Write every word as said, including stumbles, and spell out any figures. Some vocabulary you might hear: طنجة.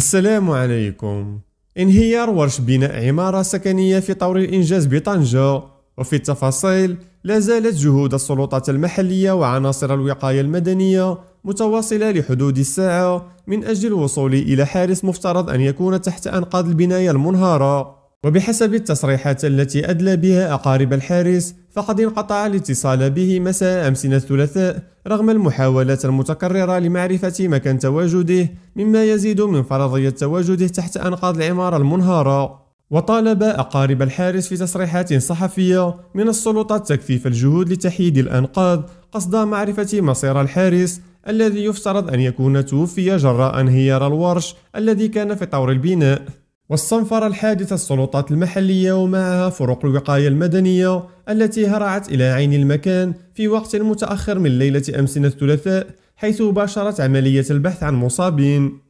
السلام عليكم. انهيار ورش بناء عمارة سكنية في طور الإنجاز بطنجة. وفي التفاصيل، لا زالت جهود السلطات المحلية وعناصر الوقاية المدنية متواصلة لحدود الساعة من أجل الوصول إلى حارس مفترض أن يكون تحت أنقاض البناية المنهارة. وبحسب التصريحات التي أدلى بها أقارب الحارس، فقد انقطع الاتصال به مساء أمس الثلاثاء رغم المحاولات المتكررة لمعرفة مكان تواجده، مما يزيد من فرضية تواجده تحت أنقاض العمارة المنهارة. وطالب أقارب الحارس في تصريحات صحفية من السلطات تكثيف الجهود لتحييد الأنقاض قصد معرفة مصير الحارس الذي يفترض أن يكون توفي جراء انهيار الورش الذي كان في طور البناء. واستنفر الحادث السلطات المحلية ومعها فرق الوقاية المدنية التي هرعت إلى عين المكان في وقت متأخر من ليلة أمس الثلاثاء، حيث باشرت عملية البحث عن مصابين.